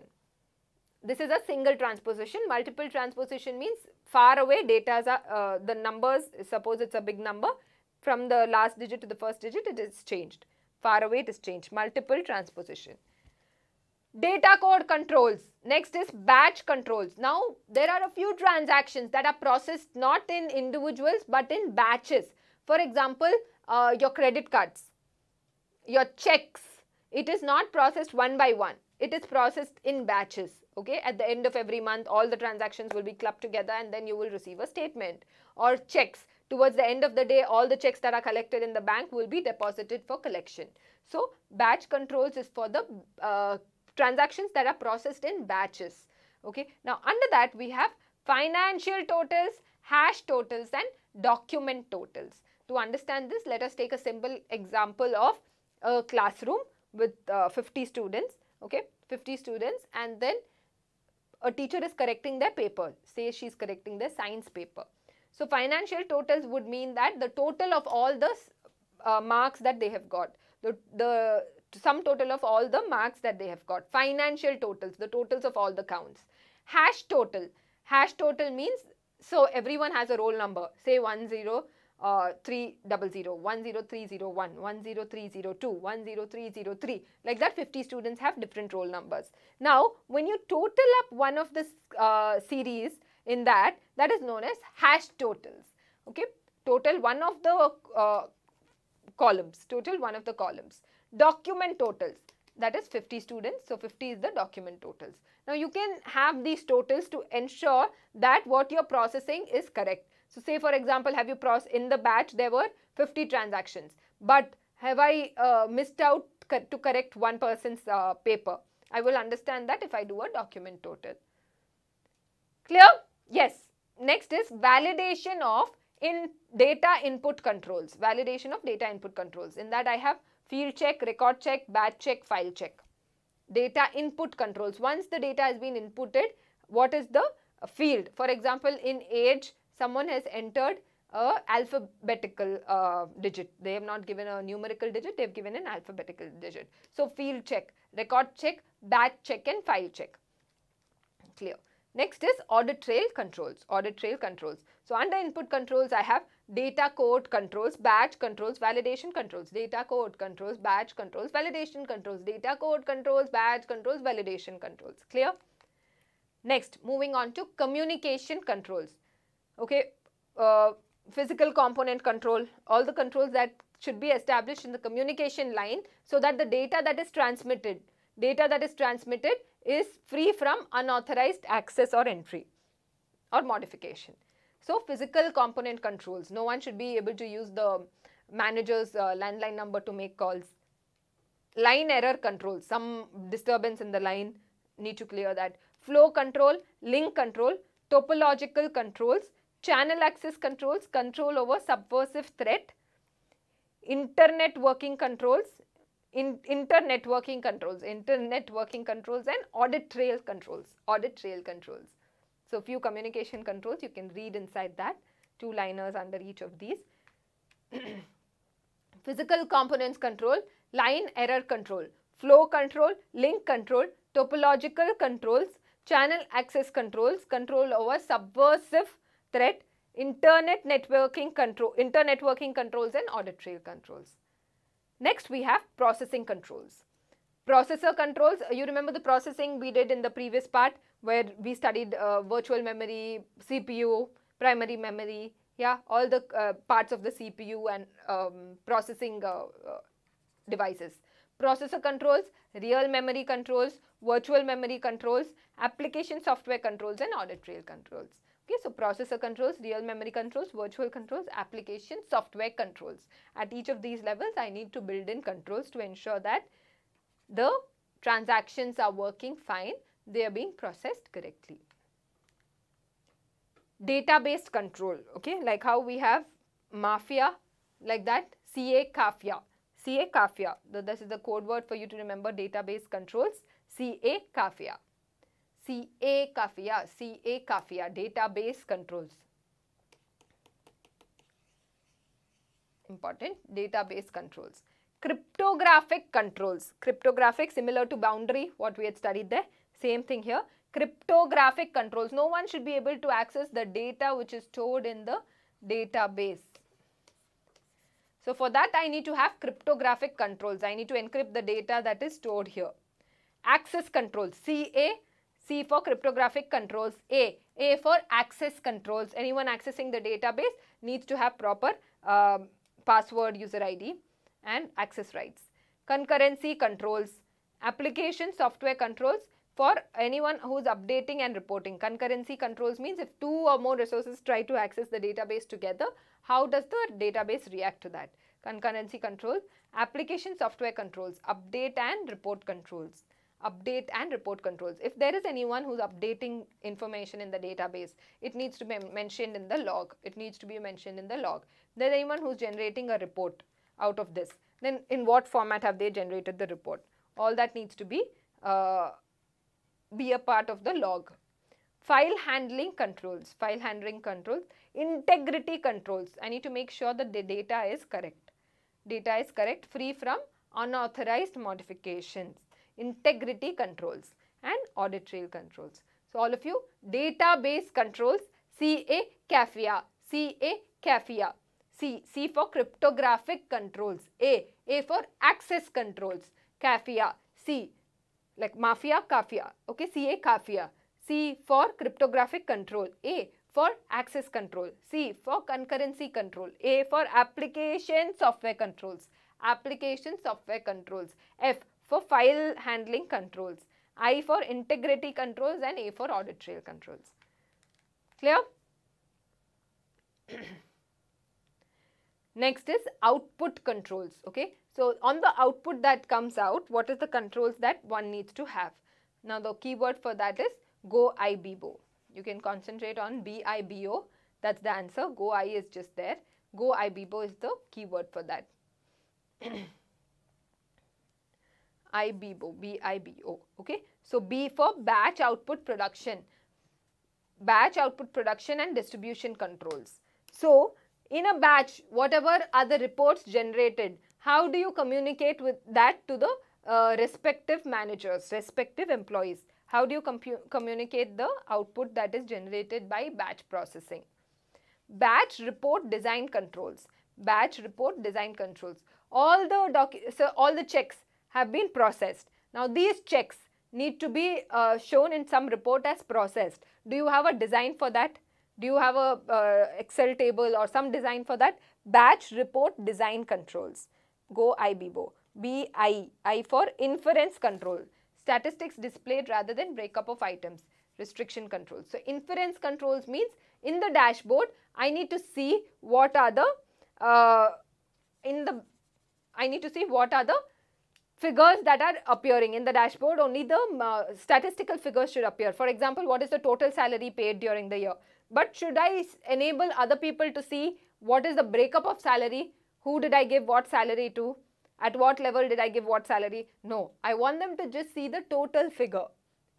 This is a single transposition. Multiple transposition means far away data, the numbers, suppose it's a big number, from the last digit to the first digit, it is changed. Far away it is changed. Multiple transposition. Data code controls. Next is batch controls. Now, there are a few transactions that are processed not in individuals but in batches. For example, your credit cards, your checks. It is not processed one by one. It is processed in batches, okay? At the end of every month, all the transactions will be clubbed together and then you will receive a statement. Or checks. Towards the end of the day, all the checks that are collected in the bank will be deposited for collection. So, batch controls is for the transactions that are processed in batches, okay? Now, under that, we have financial totals, hash totals and document totals. To understand this, let us take a simple example of a classroom with 50 students. Okay, 50 students, and then a teacher is correcting their paper. Say she's correcting their science paper. So financial totals would mean that the total of all the marks that they have got, the sum total of all the marks that they have got. Financial totals, the totals of all the counts. Hash total. Hash total means, so everyone has a roll number. Say 10300, 10301, 10302, 10303, like that 50 students have different roll numbers. Now, when you total up one of the series in that is known as hash totals, okay? Total one of the columns, total one of the columns. Document totals, that is 50 students, so 50 is the document totals. Now, you can have these totals to ensure that what you're processing is correct. So, say for example, have you processed in the batch, there were 50 transactions, but have I missed out to correct one person's paper? I will understand that if I do a document total. Clear? Yes. Next is validation of data input controls. Validation of data input controls. In that I have field check, record check, batch check, file check. Data input controls. Once the data has been inputted, what is the field? For example, in age, someone has entered an alphabetical digit. They have not given a numerical digit, they have given an alphabetical digit. So, field check, record check, batch check and file check. Clear. Next is audit trail controls. Audit trail controls. So, under input controls, I have data code controls, batch controls, validation controls, data code controls, batch controls, validation controls, data code controls, batch controls, validation controls. Clear? Next, moving on to communication controls. Okay, physical component control, all the controls that should be established in the communication line so that the data that is transmitted is free from unauthorized access or entry or modification. So, physical component controls, no one should be able to use the manager's landline number to make calls. Line error controls, some disturbance in the line, need to clear that. Flow control, link control, topological controls, channel access controls, control over subversive threat, internetworking controls and audit trail controls. So, few communication controls you can read inside that, two liners under each of these. Physical components control, line error control, flow control, link control, topological controls, channel access controls, control over subversive threat, internetworking controls and audit trail controls. Next we have processing controls. Processor controls, you remember the processing we did in the previous part where we studied virtual memory, CPU, primary memory, yeah, all the parts of the CPU and processing devices. Processor controls, real memory controls, virtual memory controls, application software controls, and audit trail controls. Okay, so processor controls, real memory controls, virtual controls, application software controls. At each of these levels, I need to build in controls to ensure that the transactions are working fine, they are being processed correctly. Database control, okay, like how we have mafia, like that, CA kafia, this is the code word for you to remember, database controls, CA kafia, database controls. Important, database controls. Cryptographic controls, cryptographic, similar to boundary, what we had studied there, same thing here. Cryptographic controls, no one should be able to access the data which is stored in the database. So for that I need to have cryptographic controls, I need to encrypt the data that is stored here. Access controls, CA, C for cryptographic controls, A for access controls, anyone accessing the database needs to have proper password, user ID and access rights. Concurrency controls, application software controls for anyone who is updating and reporting. Concurrency controls means if two or more resources try to access the database together, how does the database react to that? Concurrency controls, application software controls, update and report controls. Update and report controls. If there is anyone who is updating information in the database, it needs to be mentioned in the log. If there is anyone who is generating a report out of this, then in what format have they generated the report? All that needs to be a part of the log. File handling controls, integrity controls. I need to make sure that the data is correct. Free from unauthorized modifications. Integrity controls and audit trail controls. So all of you, database controls, CA kafia. C for cryptographic controls, A for access controls, kafia, C like mafia, kafia, okay, CA kafia, C for cryptographic control, A for access control, C for concurrency control, A for application software controls, F for file handling controls, I for integrity controls, and A for audit trail controls. Clear? Next is output controls, okay. So on the output that comes out, what is the controls that one needs to have? Now the keyword for that is GoIBO. You can concentrate on BIBO, that's the answer. GoI is just there. GoIBO is the keyword for that. BIBO, okay. So B for batch output production, and distribution controls. So in a batch, whatever are the reports generated, how do you communicate with that to the respective managers, respective employees? How do you communicate the output that is generated by batch processing? Batch report design controls, all the checks have been processed. Now these checks need to be shown in some report as processed. Do you have a design for that? Do you have a Excel table or some design for that? Batch report design controls. GoIBO. I for inference control. Statistics displayed rather than breakup of items. Restriction controls. So inference controls means in the dashboard, I need to see what are the figures that are appearing in the dashboard. Only the statistical figures should appear. For example, what is the total salary paid during the year? But should I enable other people to see what is the breakup of salary? Who did I give what salary to? At what level did I give what salary? No, I want them to just see the total figure,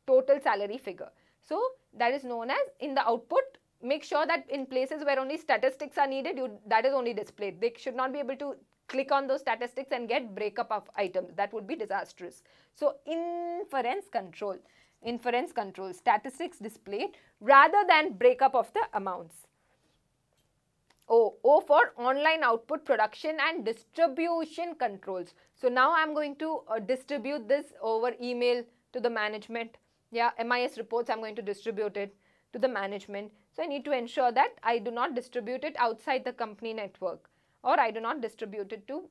total salary figure. So that is known as in the output. Make sure that in places where only statistics are needed, that is only displayed. They should not be able to click on those statistics and get breakup of items. That would be disastrous. So inference control. Statistics displayed rather than breakup of the amounts. O for online output production and distribution controls. So now I am going to distribute this over email to the management. Yeah, MIS reports I am going to distribute it. to the management. So I need to ensure that I do not distribute it outside the company network, or I do not distribute it to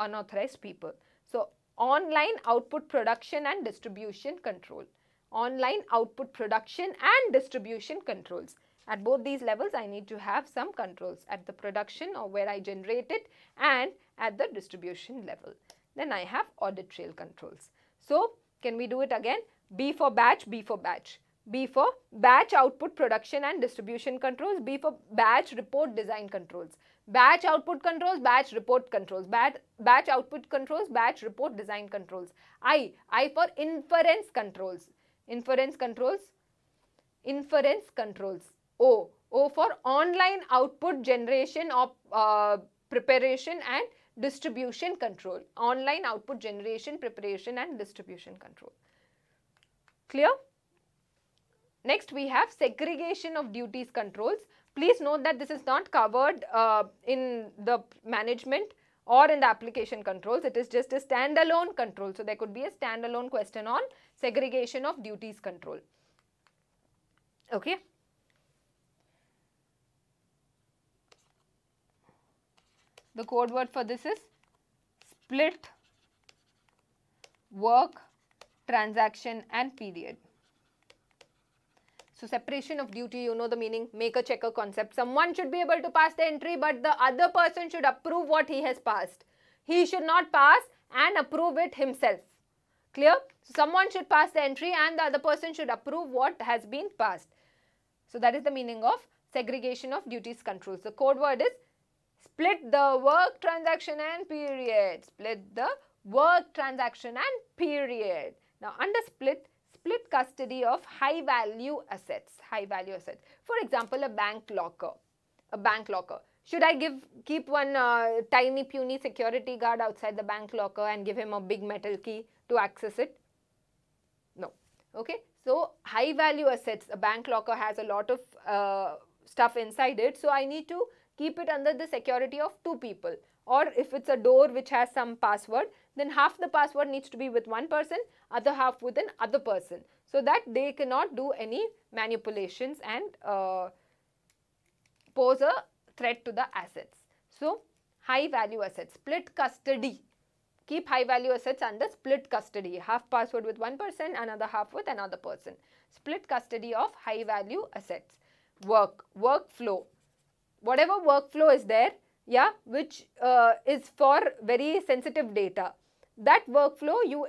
unauthorized people. So online output production and distribution control. Online output production and distribution controls. At both these levels, I need to have some controls at the production or where I generate it and at the distribution level. Then I have audit trail controls. So can we do it again? B for batch, B for batch. B for batch output production and distribution controls. B for batch report design controls. Batch output controls, batch report controls. Batch output controls, batch report design controls. I for inference controls. Inference controls. Inference controls. O, O for online output generation or preparation and distribution control. Online output generation, preparation and distribution control. Clear? Next, we have segregation of duties controls. Please note that this is not covered in the management or in the application controls. It is just a standalone control. So there could be a standalone question on segregation of duties control. Okay. The code word for this is split work, transaction and period. So separation of duty, you know the meaning, maker-checker concept. Someone should be able to pass the entry, but the other person should approve what he has passed. He should not pass and approve it himself. Clear? So someone should pass the entry and the other person should approve what has been passed. So that is the meaning of segregation of duties controls. The code word is split the work, transaction and period. Split the work, transaction and period. Now under split, split custody of high value assets. High value assets. For example, a bank locker. A bank locker. Should I keep one tiny puny security guard outside the bank locker and give him a big metal key to access it? No. Okay. So high value assets. A bank locker has a lot of stuff inside it. So I need to keep it under the security of two people. Or if it's a door which has some password, then half the password needs to be with one person, other half with an other person, so that they cannot do any manipulations and pose a threat to the assets. So high value assets, split custody. Keep high value assets under split custody. Half password with one person, another half with another person. Split custody of high value assets. Work, workflow. Whatever workflow is there, yeah, which is for very sensitive data. That workflow, you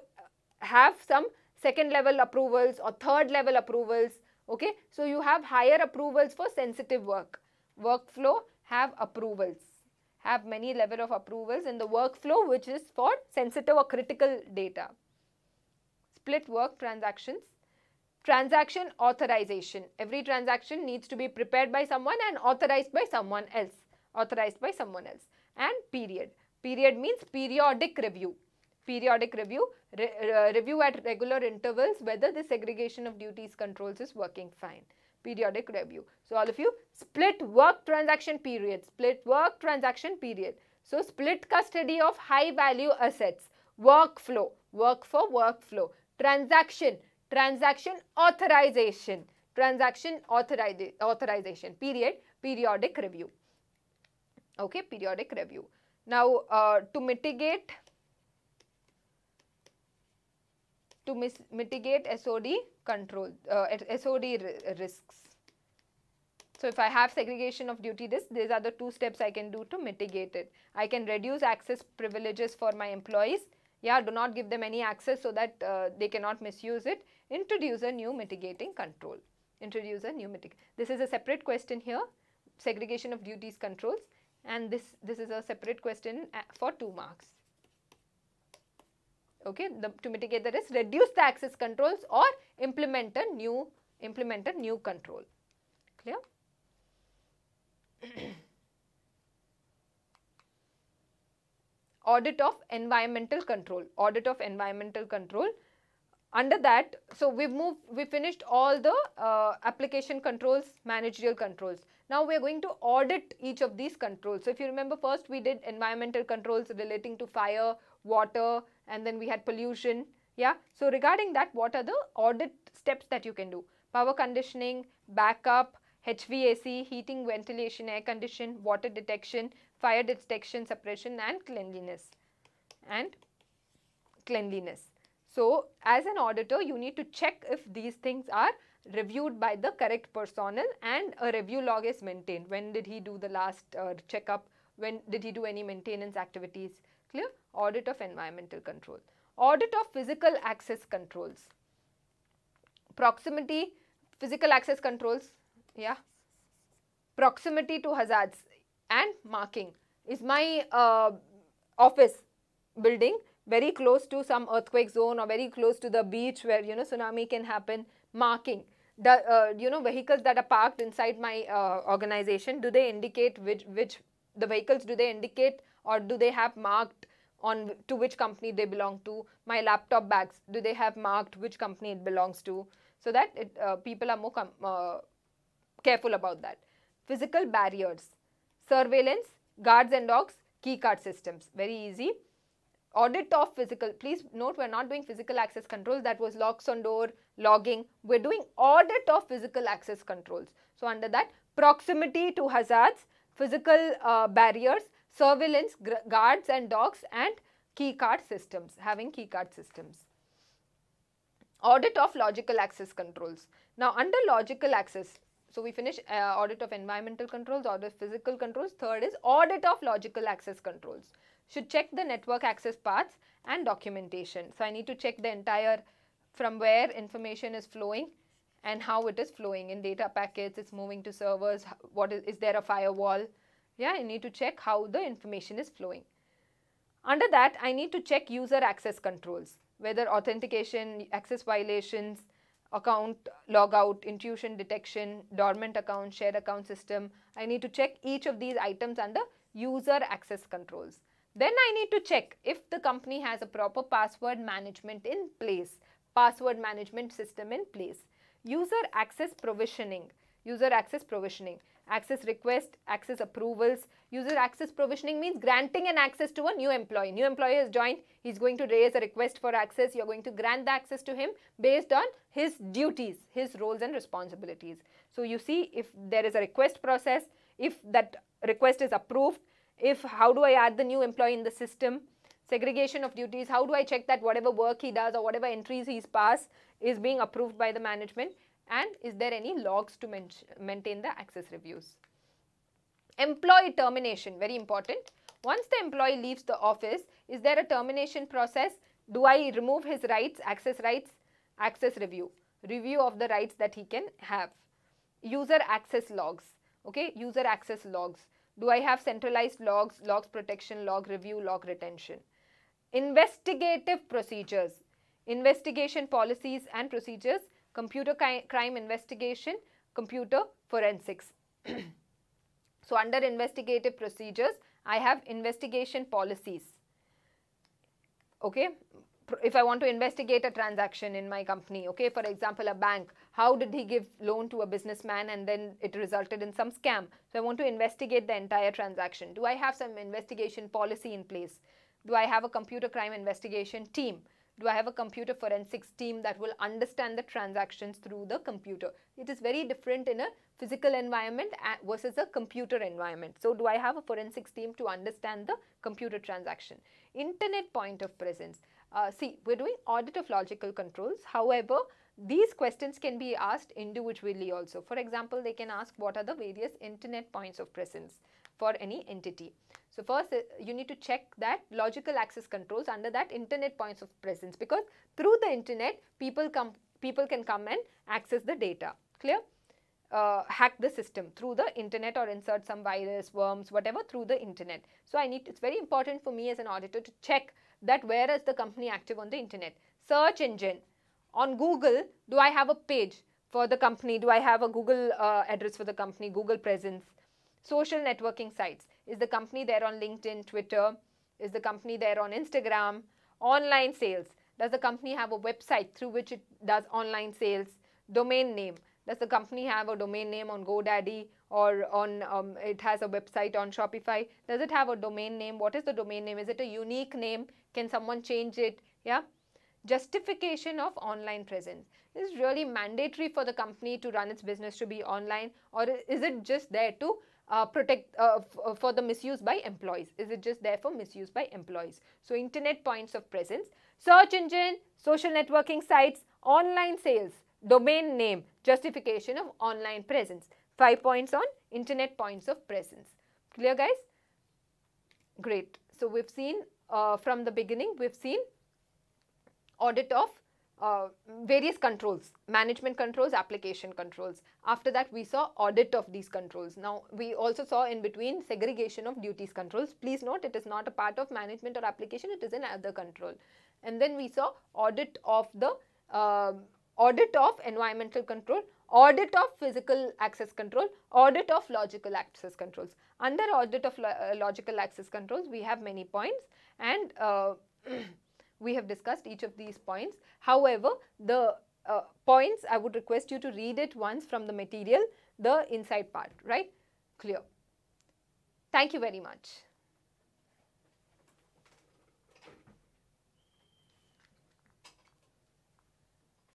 have some second level approvals or third level approvals, okay? So you have higher approvals for sensitive work. Workflow have approvals, have many level of approvals in the workflow which is for sensitive or critical data. Split work, transactions. Transaction authorization. Every transaction needs to be prepared by someone and authorized by someone else. Authorized by someone else. And period. Period means periodic review. Periodic review. Review at regular intervals whether the segregation of duties controls is working fine. Periodic review. So all of you, split work, transaction, period. Split work, transaction, period. So split custody of high value assets. Workflow. Work for workflow. Transaction. Transaction authorization, transaction authorization, period, periodic review, okay, periodic review. Now, to mitigate SOD control, SOD risks. So if I have segregation of duty risk, these are the two steps I can do to mitigate it. I can reduce access privileges for my employees. Yeah, do not give them any access so that they cannot misuse it. Introduce a new mitigating control. Introduce a new mitigate. This is a separate question here, segregation of duties controls, and this is a separate question for 2 marks. Okay, to mitigate the risk, reduce the access controls or implement a new control. Clear? Audit of environmental control. Audit of environmental control. Under that, so we finished all the application controls, managerial controls. Now we are going to audit each of these controls. So if you remember, first we did environmental controls relating to fire, water, and then we had pollution. Yeah. So regarding that, what are the audit steps that you can do? power conditioning, backup, HVAC, heating, ventilation, air condition, water detection, fire detection, suppression, and cleanliness. So, as an auditor, you need to check if these things are reviewed by the correct personnel and a review log is maintained. When did he do the last checkup? When did he do any maintenance activities? Clear? Audit of environmental control. Audit of physical access controls. Proximity, physical access controls, yeah. Proximity to hazards and marking. Is my office building very close to some earthquake zone or very close to the beach where, you know, tsunami can happen? Marking. The, vehicles that are parked inside my organization, do they indicate the vehicles, do they indicate or do they have marked on to which company they belong to? My laptop bags, do they have marked which company it belongs to? So that it, people are more careful about that. Physical barriers, surveillance, guards and dogs, key card systems, very easy. Audit of physical, please note we are not doing physical access controls, that was locks on door, logging, we are doing audit of physical access controls. So under that, proximity to hazards, physical barriers, surveillance, guards and dogs, and key card systems, having key card systems. Audit of logical access controls. Now under logical access, so we finish audit of environmental controls, audit of physical controls, third is audit of logical access controls. Should check the network access paths and documentation. So I need to check the entire, from where information is flowing and how it is flowing in data packets, it's moving to servers, what is there a firewall? Yeah, I need to check how the information is flowing. Under that, I need to check user access controls, whether authentication, access violations, account logout, intrusion detection, dormant account, shared account system. I need to check each of these items under user access controls. Then I need to check if the company has a proper password management in place, password management system in place. User access provisioning, access request, access approvals. User access provisioning means granting an access to a new employee. New employee has joined, he's going to raise a request for access, you're going to grant the access to him based on his duties, his roles and responsibilities. So you see if there is a request process, if that request is approved, if how do I add the new employee in the system, segregation of duties, how do I check that whatever work he does or whatever entries he's passed is being approved by the management, and is there any logs to maintain the access reviews. Employee termination, very important. Once the employee leaves the office, is there a termination process? Do I remove his rights, access review, review of the rights that he can have. User access logs, okay, user access logs. Do I have centralized logs, logs protection, log review, log retention. Investigative procedures, investigation policies and procedures, computer crime investigation, computer forensics. So under investigative procedures, I have investigation policies. Okay, if I want to investigate a transaction in my company, okay, for example, a bank, how did he give loan to a businessman and then it resulted in some scam? So I want to investigate the entire transaction. Do I have some investigation policy in place? Do I have a computer crime investigation team? Do I have a computer forensics team that will understand the transactions through the computer? It is very different in a physical environment versus a computer environment. So do I have a forensics team to understand the computer transaction? Internet point of presence. See, we're doing audit of logical controls. However, these questions can be asked individually also. For example, they can ask what are the various internet points of presence for any entity. So first, you need to check that logical access controls under that internet points of presence, because through the internet, people can come and access the data. Clear? Hack the system through the internet or insert some virus, worms, whatever through the internet. So I need, it's very important for me as an auditor to check that where is the company active on the internet. Search engine. On Google, do I have a page for the company? Do I have a Google address for the company, Google presence? Social networking sites. Is the company there on LinkedIn, Twitter? Is the company there on Instagram? Online sales. Does the company have a website through which it does online sales? Domain name. Does the company have a domain name on GoDaddy or on it has a website on Shopify? Does it have a domain name? What is the domain name? Is it a unique name? Can someone change it? Yeah. Justification of online presence. Is it really mandatory for the company to run its business to be online, or is it just there to protect for the misuse by employees? Is it just there for misuse by employees? So internet points of presence, search engine, social networking sites, online sales, domain name, justification of online presence. 5 points on internet points of presence. Clear, guys? Great. So we've seen from the beginning, we've seen audit of various controls, management controls, application controls. After that, we saw audit of these controls. Now, we also saw in between segregation of duties controls. Please note, it is not a part of management or application, it is another control. And then we saw audit of the audit of environmental control, audit of physical access control, audit of logical access controls. Under audit of logical access controls, we have many points, and we have discussed each of these points. However, the points, I would request you to read it once from the material, the inside part, right? Clear. Thank you very much.